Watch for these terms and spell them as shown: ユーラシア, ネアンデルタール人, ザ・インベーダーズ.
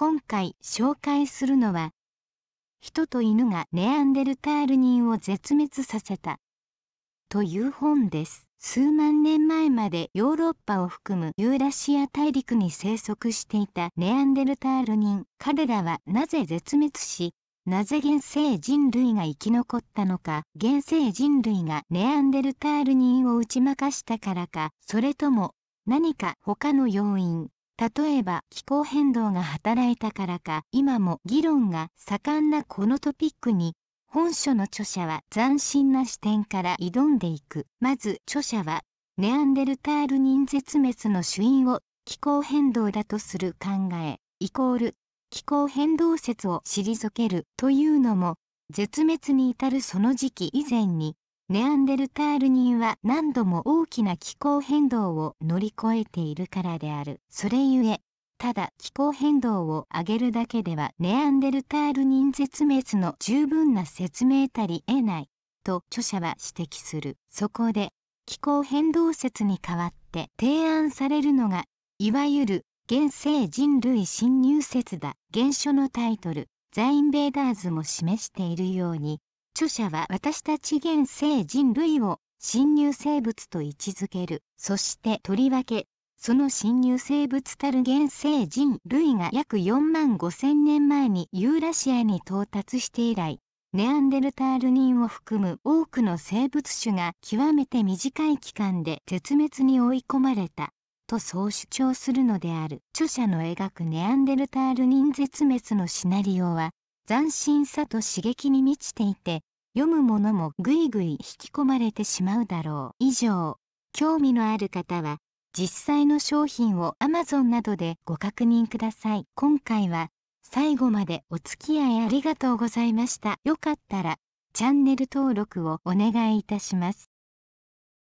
今回紹介するのは、人と犬がネアンデルタール人を絶滅させたという本です。数万年前までヨーロッパを含むユーラシア大陸に生息していたネアンデルタール人。彼らはなぜ絶滅し、なぜ現生人類が生き残ったのか。現生人類がネアンデルタール人を打ち負かしたからか、それとも何か他の要因、例えば気候変動が働いたからか、今も議論が盛んなこのトピックに、本書の著者は斬新な視点から挑んでいく。まず著者は、ネアンデルタール人絶滅の主因を気候変動だとする考え、=気候変動説を退けるというのも、絶滅に至るその時期以前に、ネアンデルタール人は何度も大きな気候変動を乗り越えているからである。それゆえ、ただ気候変動を上げるだけではネアンデルタール人絶滅の十分な説明たり得ないと著者は指摘する。そこで気候変動説に代わって提案されるのがいわゆる現生人類侵入説だ。原書のタイトル「ザ・インベーダーズ」も示しているように著者は私たち現生人類を侵入生物と位置づける。そしてとりわけその侵入生物たる現生人類が約4万5千年前にユーラシアに到達して以来、ネアンデルタール人を含む多くの生物種が極めて短い期間で絶滅に追い込まれた、とそう主張するのである。著者の描くネアンデルタール人絶滅のシナリオは、斬新さと刺激に満ちていて、読む者もぐいぐい引き込まれてしまうだろう。以上、興味のある方は、実際の商品を Amazon などでご確認ください。今回は最後までお付き合いありがとうございました。よかったらチャンネル登録をお願いいたします。